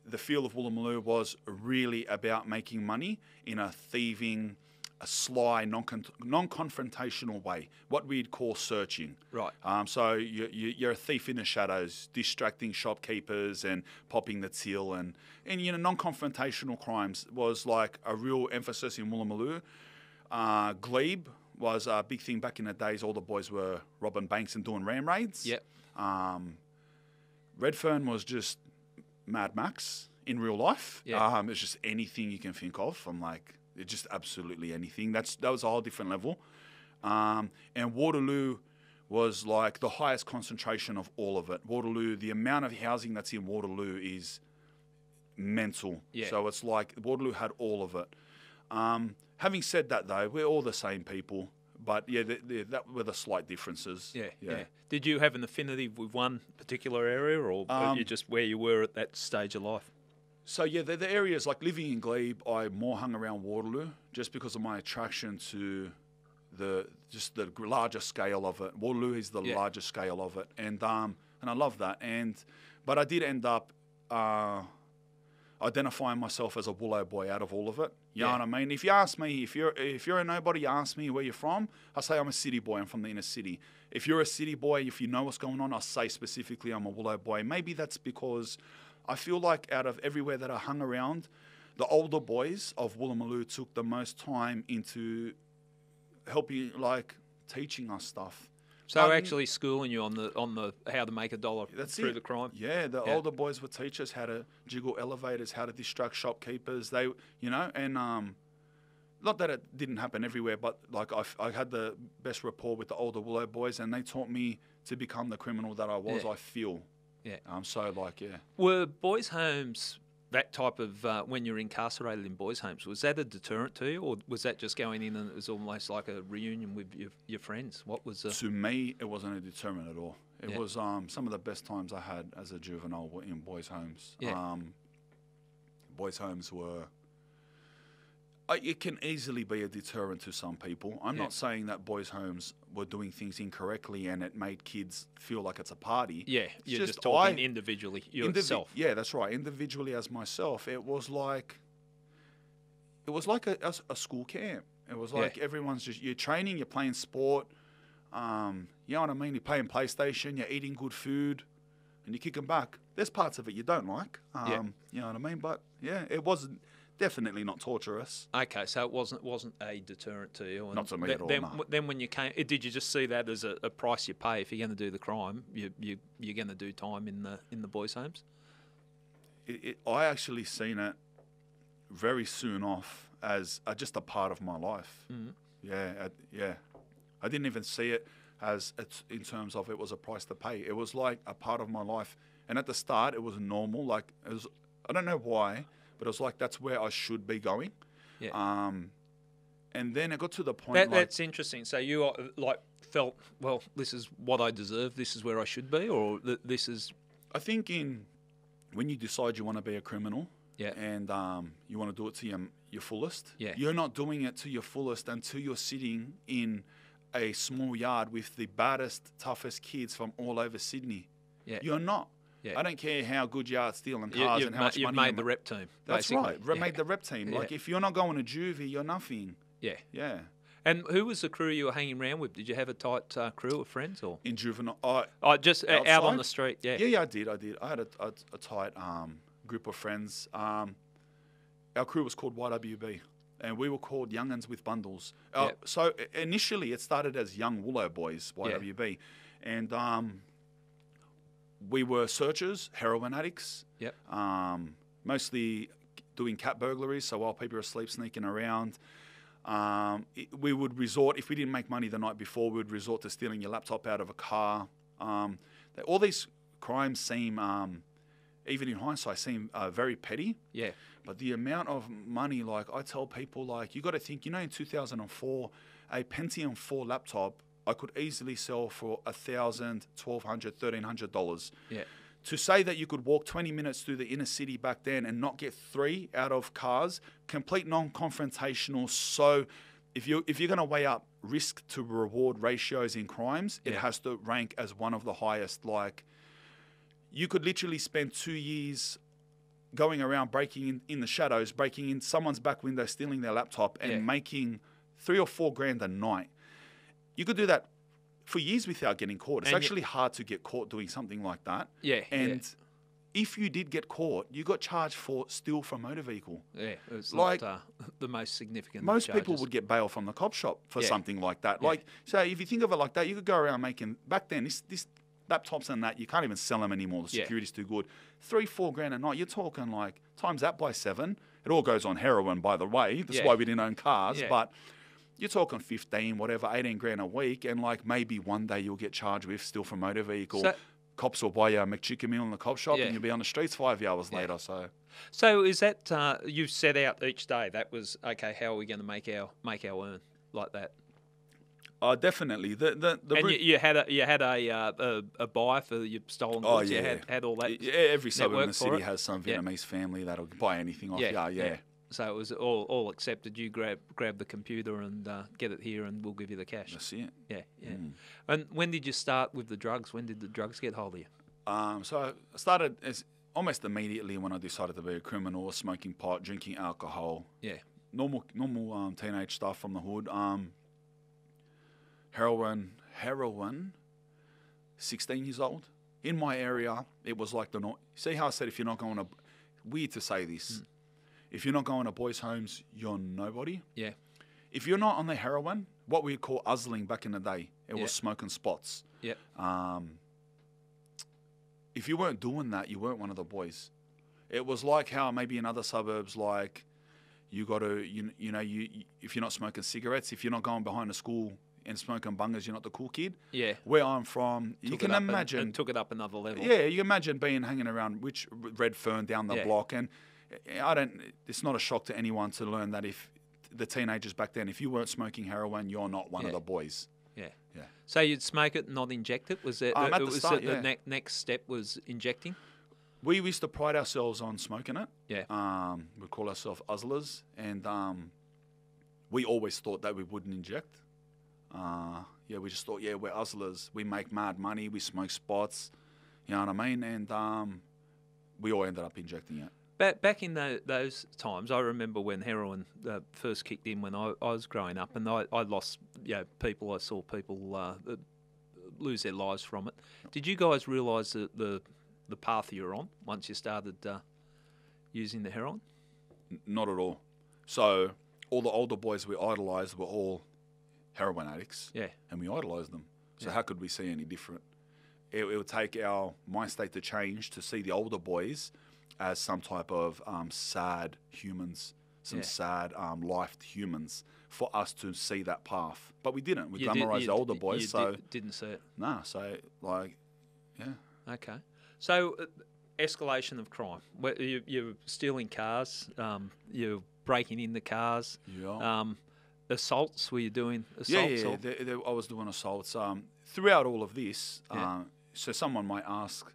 The feel of Woolloomooloo was really about making money in a thieving, a sly, non-confrontational way, what we'd call searching. Right. Um, so you, you, you're a thief in the shadows, distracting shopkeepers and popping the till. And, and you know, non-confrontational crimes was like a real emphasis in Woolloomooloo. Uh, Glebe was a big thing back in the days. All the boys were robbing banks and doing ram raids. Yep. Um, Redfern was just Mad Max in real life. Yeah. Um, it's just anything you can think of. I'm like, it's just absolutely anything. That's that was a whole different level. Um, and Waterloo was like the highest concentration of all of it. Waterloo, the amount of housing that's in Waterloo is mental. Yeah. So it's like Waterloo had all of it. Um, having said that, though, we're all the same people. But yeah, the, the, that were the slight differences. Yeah, yeah, yeah. Did you have an affinity with one particular area, or um, were you just where you were at that stage of life? So yeah, the, the areas like living in Glebe, I more hung around Waterloo just because of my attraction to the just the larger scale of it. Waterloo is the yeah. larger scale of it, and um, and I love that. And but I did end up uh, identifying myself as a Woolo boy out of all of it. You yeah. know what I mean? If you ask me, if you're if you're a nobody, you ask me where you're from, I say I'm a city boy, I'm from the inner city. If you're a city boy, if you know what's going on, I say specifically I'm a Woolo boy. Maybe that's because I feel like out of everywhere that I hung around, the older boys of Woolloomooloo took the most time into helping, like, teaching us stuff. So um, actually schooling you on the on the how to make a dollar that's through it. the crime. Yeah, the yeah. older boys would teach us how to jiggle elevators, how to distract shopkeepers. They, you know, and um, not that it didn't happen everywhere, but like I, I had the best rapport with the older Woolo boys, and they taught me to become the criminal that I was. Yeah. I feel. Yeah. Um. So like, yeah. Were boys' homes that type of uh, when you're incarcerated in boys' homes, was that a deterrent to you, or was that just going in and it was almost like a reunion with your your friends? What was the... To me, it wasn't a deterrent at all. It yeah. was um, some of the best times I had as a juvenile were in boys' homes. Yeah. Um, boys' homes were. Uh, it can easily be a deterrent to some people. I'm yeah. not saying that boys' homes were doing things incorrectly and it made kids feel like it's a party. Yeah, it's you're just, just talking I, individually, yourself. Indivi yeah, that's right. Individually as myself, it was like it was like a, a, a school camp. It was like yeah. everyone's just, you're training, you're playing sport. Um, you know what I mean? You're playing PlayStation, you're eating good food, and you're kicking back. There's parts of it you don't like. Um, yeah. You know what I mean? But, yeah, it wasn't. Definitely not torturous. Okay, so it wasn't wasn't a deterrent to you. And not to me th at all. Then, no. then when you came, did you just see that as a, a price you pay if you're going to do the crime? You you you're going to do time in the in the boys' homes. It, it, I actually seen it very soon off as uh, just a part of my life. Mm-hmm. Yeah, I, yeah. I didn't even see it as it's in terms of it was a price to pay. It was like a part of my life, and at the start it was normal. Like it was, I don't know why. But it was like, that's where I should be going. Yeah. Um, and then it got to the point that, like, that's interesting. So you are, like felt, well, this is what I deserve. This is where I should be, or th this is... I think in when you decide you want to be a criminal yeah. and um, you want to do it to your, your fullest, yeah. you're not doing it to your fullest until you're sitting in a small yard with the baddest, toughest kids from all over Sydney. Yeah. You're not. Yeah. I don't care how good you are at stealing cars you, and how much money you've made you the rep team. That's basically. right. Re yeah. Made the rep team. Like yeah. if you're not going to juvie, you're nothing. Yeah. Yeah. And who was the crew you were hanging around with? Did you have a tight uh, crew of friends or in juvenile? I oh, just outside? Out on the street. Yeah. Yeah, yeah. I did. I did. I had a, a, a tight um, group of friends. Um, our crew was called Y W B, and we were called Young Uns with Bundles. Uh, yeah. So initially, it started as Young Woolo Boys Y W B, yeah. and. Um, We were searchers, heroin addicts, yep. um, mostly doing cat burglaries. So while people are asleep, sneaking around, um, it, we would resort, if we didn't make money the night before, we would resort to stealing your laptop out of a car. Um, they, all these crimes seem, um, even in hindsight, seem uh, very petty. Yeah. But the amount of money, like I tell people, like you got to think, you know, in two thousand four, a Pentium four laptop I could easily sell for a thousand dollars, twelve hundred dollars, thirteen hundred dollars. Yeah. To say that you could walk twenty minutes through the inner city back then and not get three out of cars, complete non-confrontational, so if you if you're going to weigh up risk to reward ratios in crimes, it yeah. has to rank as one of the highest. Like, you could literally spend two years going around breaking in, in the shadows, breaking in someone's back window, stealing their laptop, and yeah. making three or four grand a night. You could do that for years without getting caught. It's and actually hard to get caught doing something like that. Yeah. And yeah. if you did get caught, you got charged for steal from motor vehicle. Yeah. It was like not, uh, the most significant. Most charges. People would get bail from the cop shop for yeah. something like that. Yeah. Like, so if you think of it like that, you could go around making, back then, this, this laptops and that, you can't even sell them anymore. The security's yeah. too good. Three, four grand a night. You're talking like, times that by seven. It all goes on heroin, by the way. That's yeah. why we didn't own cars. Yeah. But you're talking fifteen, whatever, eighteen grand a week, and like maybe one day you'll get charged with steal from motor vehicle. So, cops will buy you a McChicken meal in the cop shop, yeah. and you'll be on the streets five hours yeah. later. So, so is that uh, you set out each day? That was okay. How are we going to make our make our earn like that? Oh, uh, definitely. The the, the and you, you had a you had a uh, a, a buy for your stolen goods. Oh yeah, you had, had all that. Yeah, every suburb in the city it. has some Vietnamese yeah. family that'll buy anything off. Yeah, yeah. yeah. yeah. So it was all, all accepted. You grab grab the computer and uh, get it here, and we'll give you the cash. That's it. Yeah, yeah. Mm. And when did you start with the drugs? When did the drugs get hold of you? Um, so I started as almost immediately when I decided to be a criminal, smoking pot, drinking alcohol. Yeah. Normal normal um, teenage stuff from the hood. Um, heroin, heroin. Sixteen years old in my area. It was like the no see how I said if you're not going to, weird to say this. Mm. If you're not going to boys' homes, you're nobody. Yeah. If you're not on the heroin, what we call uzzling back in the day, it yeah. was smoking spots. Yeah. Um, if you weren't doing that, you weren't one of the boys. It was like how maybe in other suburbs, like you got to, you, you know, you, you if you're not smoking cigarettes, if you're not going behind the school and smoking bungers, you're not the cool kid. Yeah. Where I'm from, took you can imagine. And, and took it up another level. Yeah, you can imagine being hanging around which Redfern down the yeah. block and. I don't. It's not a shock to anyone to learn that if the teenagers back then, if you weren't smoking heroin, you're not one yeah. of the boys. Yeah, yeah. So you'd smoke it, not inject it. Was that um, the, was start, it yeah. the ne next step was injecting? We used to pride ourselves on smoking it. Yeah. Um, we call ourselves uzzlers, and um, we always thought that we wouldn't inject. Uh, yeah, we just thought, yeah, we're uzzlers. We make mad money. We smoke spots. You know what I mean? And um, we all ended up injecting it. Back in the, those times, I remember when heroin uh, first kicked in when I, I was growing up, and I, I lost, you know, people. I saw people uh, lose their lives from it. Did you guys realise the, the the path you were on once you started uh, using the heroin? Not at all. So all the older boys we idolised were all heroin addicts. Yeah, and we idolised them. So yeah. how could we see any different? It, it would take our mind state to change to see the older boys as some type of um, sad humans, some yeah. sad um, lifed humans, for us to see that path. But we didn't. We glamorized the older boys, you so did, didn't see it. Nah. So like, yeah. Okay. So uh, escalation of crime. You, you're stealing cars. Um, you're breaking into cars. Yeah. Um, assaults. Were you doing assaults? Yeah, yeah. They, they, I was doing assaults. Um, throughout all of this. Yeah. Um, so someone might ask.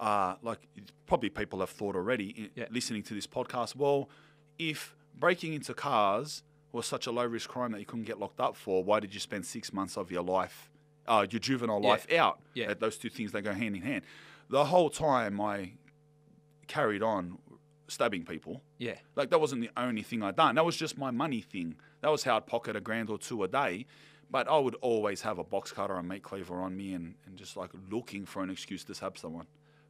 Uh, like probably people have thought already yeah. listening to this podcast, well, if breaking into cars was such a low-risk crime that you couldn't get locked up for, why did you spend six months of your life, uh, your juvenile yeah. life out? Yeah. Those two things, they go hand in hand. The whole time I carried on stabbing people. Yeah. Like that wasn't the only thing I'd done. That was just my money thing. That was how I'd pocket a grand or two a day. But I would always have a box cutter and meat cleaver on me and, and just like looking for an excuse to stab someone.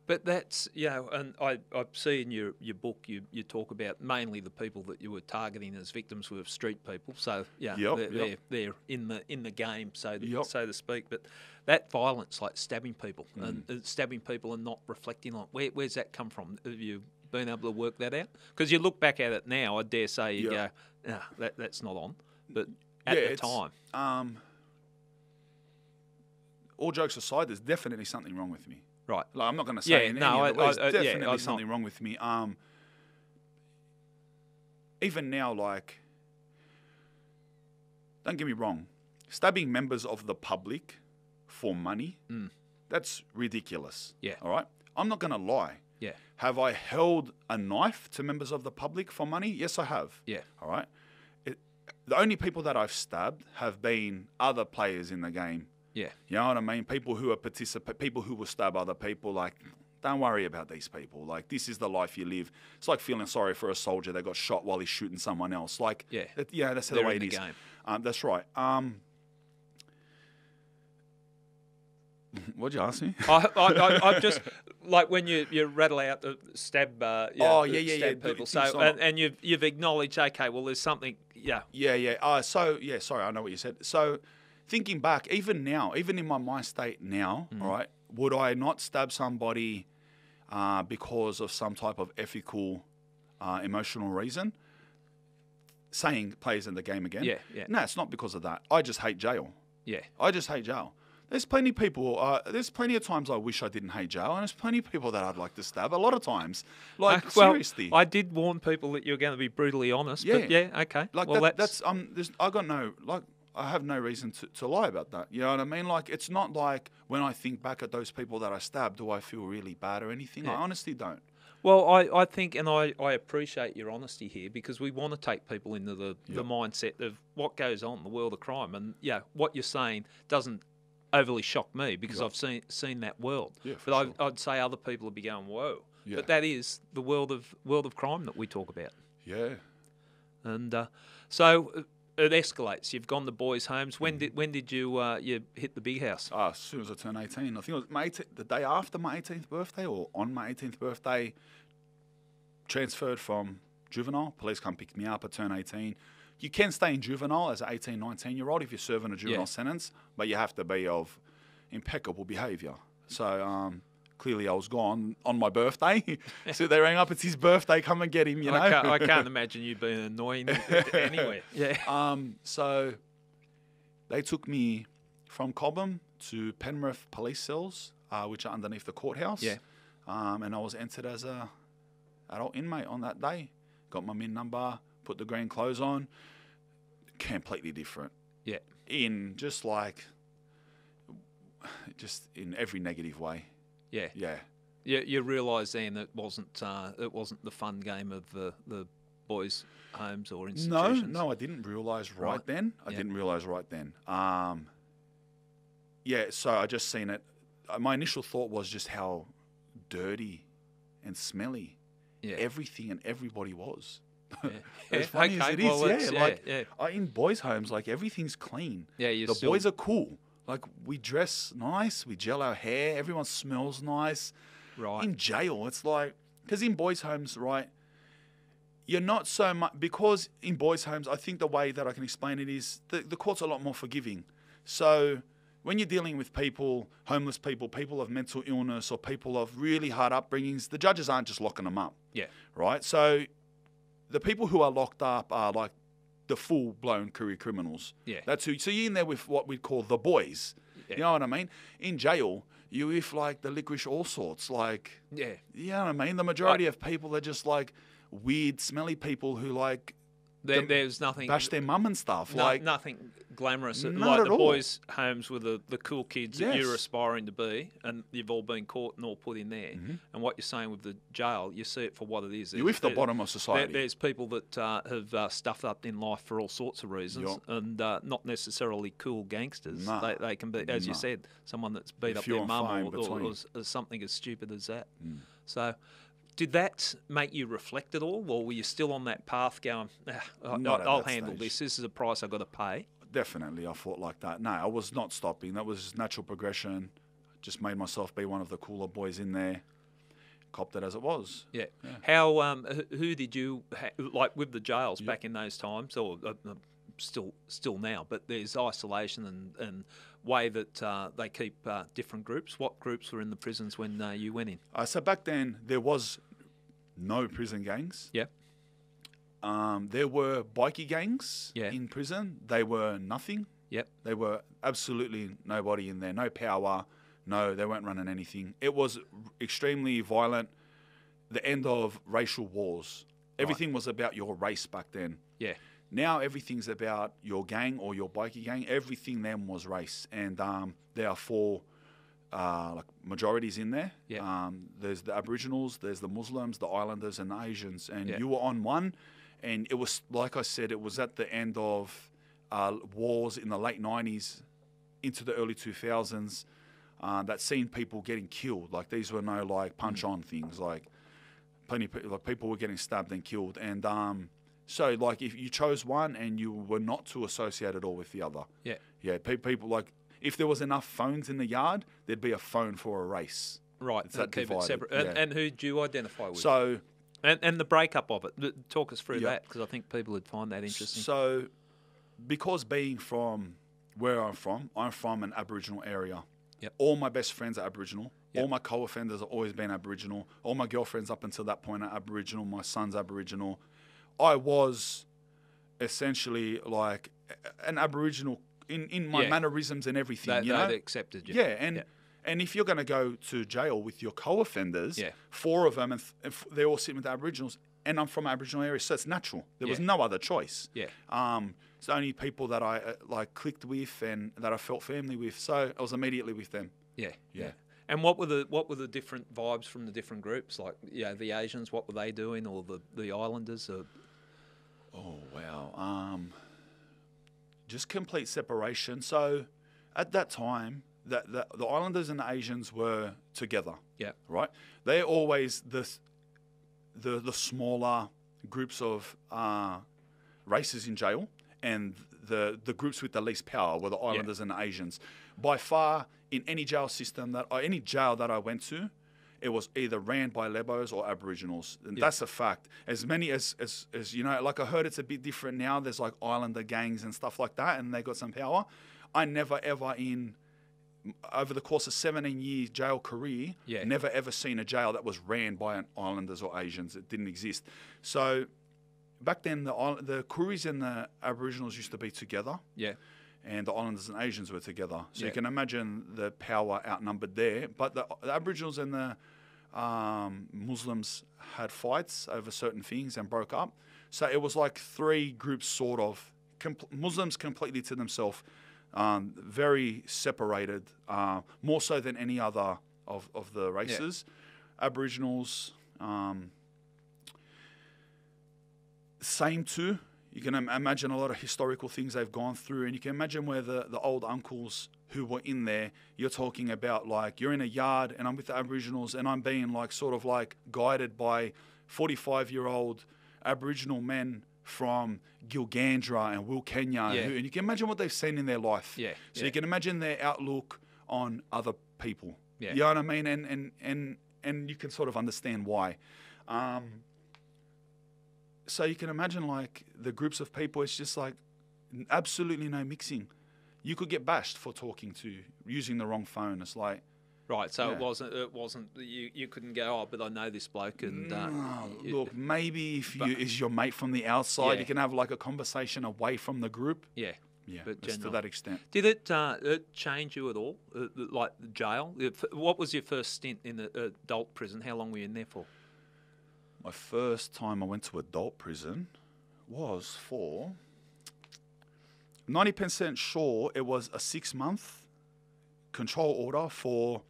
But that's, you know, and I, I see in your, your book you, you talk about mainly the people that you were targeting as victims were street people. So, yeah, yep, they're, yep. they're, they're in the in the game, so to, yep. so to speak. But that violence, like stabbing people, mm. and uh, stabbing people and not reflecting on where, where's that come from? Have you been able to work that out? Because you look back at it now, I dare say you yep. go, nah, that, that's not on. But at yeah, the time. Um, all jokes aside, there's definitely something wrong with me. Right. Like, I'm not going to say yeah, in no, any other I, way. There's I, definitely yeah, something not. wrong with me. Um, even now, like, don't get me wrong. Stabbing members of the public for money, mm. that's ridiculous. Yeah. All right? I'm not going to lie. Yeah. Have I held a knife to members of the public for money? Yes, I have. Yeah. All right? It, the only people that I've stabbed have been other players in the game. Yeah. You know what I mean? People who are participate, people who will stab other people, like, don't worry about these people. Like, this is the life you live. It's like feeling sorry for a soldier that got shot while he's shooting someone else. Like, yeah, that, yeah that's They're the way in it the is. Game. Um, that's right. Um, What'd you ask me? I, I, I, I'm just like when you, you rattle out the stab. Uh, you know, oh yeah, yeah, stab yeah. People. So and, and you've you've acknowledged. Okay, well, there's something. Yeah. Yeah, yeah. Uh, so yeah, sorry, I know what you said. So thinking back, even now, even in my mind state now, mm. all right, would I not stab somebody uh, because of some type of ethical, uh, emotional reason? Saying players in the game again. Yeah, yeah. No, it's not because of that. I just hate jail. Yeah. I just hate jail. There's plenty of people, uh, there's plenty of times I wish I didn't hate jail, and there's plenty of people that I'd like to stab, a lot of times. Like, uh, well, seriously. I did warn people that you're going to be brutally honest, yeah. but yeah, okay. Like, well, that, that's, that's um, I got no, like, I have no reason to, to lie about that. You know what I mean? Like, it's not like when I think back at those people that I stabbed, do I feel really bad or anything? Yeah. I honestly don't. Well, I, I think, and I, I appreciate your honesty here, because we want to take people into the, yep. the mindset of what goes on in the world of crime. And yeah, what you're saying doesn't overly shock me, because yeah. I've seen seen that world. Yeah, but I, sure. I'd say other people would be going, whoa. Yeah. But that is the world of world of crime that we talk about. Yeah. And uh, so it escalates. You've gone to boys' homes. When mm. did when did you uh, you hit the big house? Oh, as soon as I turned eighteen. I think it was my the day after my eighteenth birthday, or on my eighteenth birthday. Transferred from juvenile. Police come pick me up. I turn eighteen. You can stay in juvenile as an eighteen, nineteen-year-old if you're serving a juvenile yeah. sentence, but you have to be of impeccable behaviour. So um, clearly I was gone on my birthday. So they rang up, it's his birthday, come and get him, you know. I can't, I can't imagine you being annoying anywhere. Yeah. Um, so they took me from Cobham to Penrith Police Cells, uh, which are underneath the courthouse. Yeah. Um, and I was entered as an adult inmate on that day. Got my min number, put the green clothes on, completely different. Yeah. In just like, just in every negative way. Yeah. Yeah. You, you realise then that wasn't uh, it wasn't the fun game of the the boys' homes or institutions. No, no, I didn't realise right, right then. I yeah. didn't realise right then. Um. Yeah. So I just seen it. My initial thought was just how dirty and smelly yeah. everything and everybody was. Yeah. As funny okay. as it is, well, yeah. yeah. Like yeah. I, in boys' homes, like everything's clean. Yeah, you're the still... boys are cool. Like we dress nice, we gel our hair, everyone smells nice. Right. In jail, it's like because in boys' homes, right, you're not so much because in boys' homes, I think the way that I can explain it is the the court's a lot more forgiving. So when you're dealing with people, homeless people, people of mental illness, or people of really hard upbringings, the judges aren't just locking them up. Yeah. Right. So the people who are locked up are like the full-blown career criminals. Yeah. That's who. So you're in there with what we'd call the boys. Yeah. You know what I mean? In jail, you're with like the licorice all sorts. Like, yeah. You know what I mean? The majority I, of people are just like weird, smelly people who like there, them, there's nothing bash their mum and stuff. No, like nothing glamorous. Not like at the all. Boys' homes were the, the cool kids yes. that you're aspiring to be, and you've all been caught and all put in there. Mm-hmm. And what you're saying with the jail, you see it for what it is. You're with the bottom of society. There, there's people that uh, have uh, stuffed up in life for all sorts of reasons, yep. and uh, not necessarily cool gangsters. Nah. They, they can be, as nah. you said, someone that's beat if up their mum or, or, or, or something as stupid as that. Mm. So did that make you reflect at all, or were you still on that path going, ah, I'll, I'll handle stage. this, this is a price I've got to pay? Definitely, I thought like that. No, I was not stopping. That was natural progression. Just made myself be one of the cooler boys in there. Copped it as it was. Yeah. yeah. How? Um. Who did you ha like with the jails yep. back in those times, or uh, still, still now? But there's isolation and and way that uh, they keep uh, different groups. What groups were in the prisons when uh, you went in? Uh, so back then there was no prison gangs. Yeah. Um, there were bikie gangs yeah. in prison. They were nothing. Yep. They were absolutely nobody in there. No power. No, they weren't running anything. It was extremely violent. The end of racial wars. Everything right. was about your race back then. Yeah. Now everything's about your gang or your bikie gang. Everything then was race. And um, there are four uh, like majorities in there. Yep. Um, there's the Aboriginals, there's the Muslims, the Islanders, and the Asians. And yep. you were on one. And it was, like I said, it was at the end of uh, wars in the late nineties into the early two thousands uh, that seen people getting killed. Like, these were no, like, punch-on things. Like, plenty of people, like, people were getting stabbed and killed. And um, so, like, if you chose one and you were not to associate at all with the other. Yeah. Yeah, pe people, like, if there was enough phones in the yard, there'd be a phone for a race. Right. It's that keep it separate. And, yeah. and who do you identify with? So... And, and the breakup of it. Talk us through yep. that, because I think people would find that interesting. So, because being from where I'm from, I'm from an Aboriginal area. Yep. All my best friends are Aboriginal. Yep. All my co-offenders have always been Aboriginal. All my girlfriends up until that point are Aboriginal. My son's Aboriginal. I was essentially like an Aboriginal in, in my yeah. mannerisms and everything. They, you they know? accepted you. Yeah, and... Yeah. And if you're going to go to jail with your co-offenders, yeah. four of them, and th they're all sitting with Aboriginals, and I'm from Aboriginal areas, so it's natural. There yeah. was no other choice. Yeah. Um, it's the only people that I uh, like clicked with and that I felt family with, so I was immediately with them. Yeah. Yeah. yeah. And what were the what were the different vibes from the different groups? Like, yeah, you know, the Asians, what were they doing, or the the Islanders? Or... Oh wow. Um, just complete separation. So at that time. That the, the Islanders and the Asians were together. Yeah. Right? They're always the, the, the smaller groups of uh, races in jail, and the, the groups with the least power were the Islanders yeah. and the Asians. By far, in any jail system, that or any jail that I went to, it was either ran by Lebos or Aboriginals. And yeah. that's a fact. As many as, as, as, you know, like I heard it's a bit different now. There's like Islander gangs and stuff like that, and they got some power. I never ever in... over the course of seventeen year jail career, yeah. never ever seen a jail that was ran by an Islanders or Asians. It didn't exist. So back then, the the Kuris and the Aboriginals used to be together. Yeah, and the Islanders and Asians were together. So yeah. you can imagine the power outnumbered there. But the, the Aboriginals and the um, Muslims had fights over certain things and broke up. So it was like three groups, sort of compl Muslims completely to themselves. Um, very separated, uh, more so than any other of, of the races. Yeah. Aboriginals, um, same too. You can im imagine a lot of historical things they've gone through, and you can imagine where the, the old uncles who were in there, you're talking about like, you're in a yard and I'm with the Aboriginals and I'm being like sort of like guided by forty-five year old Aboriginal men from Gilgandra and Wilkenya, yeah. and you can imagine what they've seen in their life. Yeah, so yeah. you can imagine their outlook on other people. Yeah. You know what I mean? And and and and you can sort of understand why. Um, so you can imagine like the groups of people. It's just like absolutely no mixing. You could get bashed for talking to using the wrong phone. It's like. Right, so yeah. it wasn't. It wasn't. You you couldn't go. Oh, but I know this bloke. And uh, no, you, look, maybe if you is your mate from the outside, yeah. you can have like a conversation away from the group. Yeah, yeah, but just to that extent. Did it, uh, it change you at all? Uh, like jail? What was your first stint in the adult prison? How long were you in there for? My first time I went to adult prison was for ninety percent sure it was a six month control order for.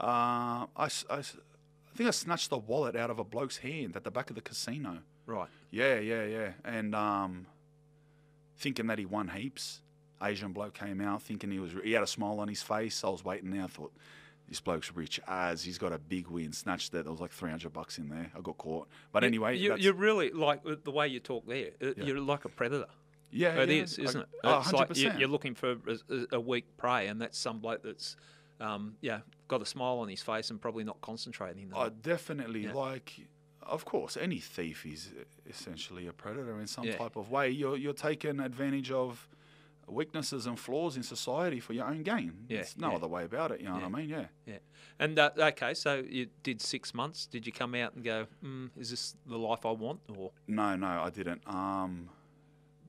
Uh, I, I, I think I snatched a wallet out of a bloke's hand at the back of the casino. Right. Yeah, yeah, yeah. And um, thinking that he won heaps. Asian bloke came out thinking he was. He had a smile on his face. I was waiting there. I thought, this bloke's rich as. He's got a big win. Snatched it. There was like three hundred bucks in there. I got caught. But you, anyway. You, you're really, like, the way you talk there, yeah. you're like a predator. Yeah, It yeah. is, isn't I, it? It's like you, you're looking for a, a weak prey, and that's some bloke that's... Um, yeah, got a smile on his face and probably not concentrating. Oh, definitely. Yeah. Like, of course, any thief is essentially a predator in some yeah. type of way. You're, you're taking advantage of weaknesses and flaws in society for your own gain. Yeah. There's no yeah. other way about it, you know yeah. what I mean? Yeah. Yeah. And, uh, okay, so you did six months. Did you come out and go, mm, is this the life I want? Or No, no, I didn't. Um,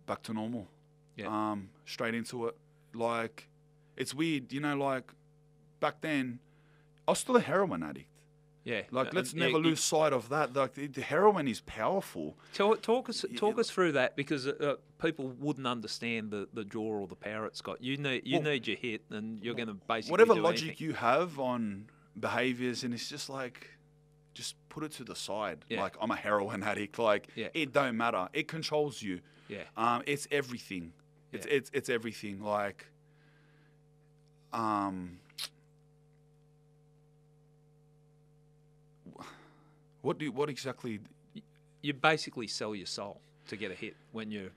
back to normal. Yeah. Um, straight into it. Like, it's weird, you know, like... Back then, I was still a heroin addict. Yeah, like let's never yeah, lose sight of that. Like the, the heroin is powerful. Talk, talk us, talk yeah. us through that, because uh, people wouldn't understand the the draw or the power it's got. You need, you well, need your hit, and you're well, going to basically whatever do logic anything. you have on behaviors, and it's just like just put it to the side. Yeah. Like, I'm a heroin addict. Like, yeah. it don't matter. It controls you. Yeah. Um, it's everything. It's, yeah. it's, it's everything. Like, um, what do you, what exactly? You basically sell your soul to get a hit when you.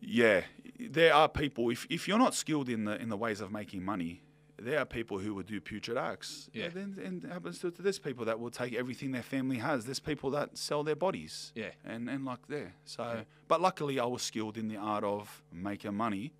Yeah, there are people. If if you're not skilled in the in the ways of making money, there are people who would do putrid acts. Yeah. And, and it happens to, to there's people that will take everything their family has. There's people that sell their bodies. Yeah. And and like there. So, yeah. but luckily I was skilled in the art of making money,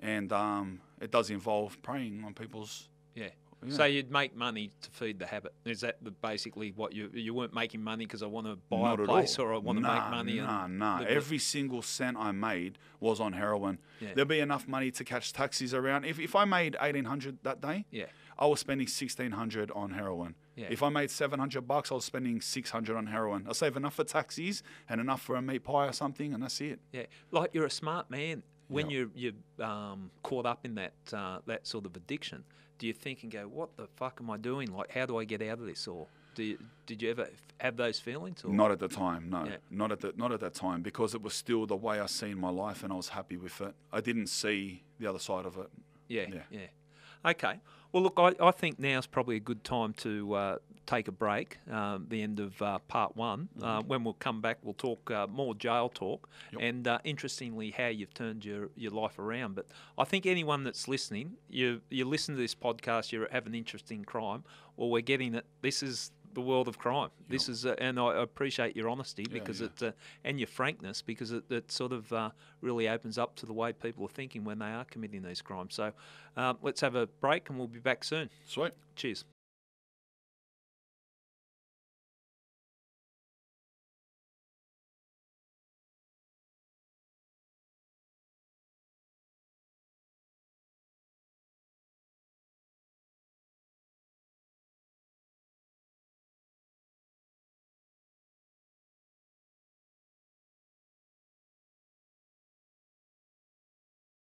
and um, it does involve preying on people's. Yeah. Yeah. So you'd make money to feed the habit. Is that the, basically what you you weren't making money because I want to buy Not a place or I want nah, to make money? Nah, and nah. Every single cent I made was on heroin. Yeah. There'd be enough money to catch taxis around. If if I made eighteen hundred that day, yeah, I was spending sixteen hundred on heroin. Yeah. If I made seven hundred bucks, I was spending six hundred on heroin. I save enough for taxis and enough for a meat pie or something, and that's it. Yeah, like you're a smart man when yep. you you um caught up in that uh, that sort of addiction. Do you think and go, what the fuck am I doing? Like, how do I get out of this? Or do you, did you ever have those feelings? Or? Not at the time, no. Yeah. Not at the, not at that time, because it was still the way I seen my life and I was happy with it. I didn't see the other side of it. Yeah, yeah. yeah. Okay. Well, look, I, I think now's probably a good time to uh, take a break, um, the end of uh, part one. Mm-hmm. uh, when we'll come back, we'll talk uh, more jail talk yep. and uh, interestingly how you've turned your, your life around. But I think anyone that's listening, you you listen to this podcast, you have an interest in crime, or we're getting that this is the world of crime. Yep. This is, uh, and I appreciate your honesty because yeah, yeah. it's uh, and your frankness because it, it sort of uh, really opens up to the way people are thinking when they are committing these crimes. So um, let's have a break and we'll be back soon. Sweet. Cheers.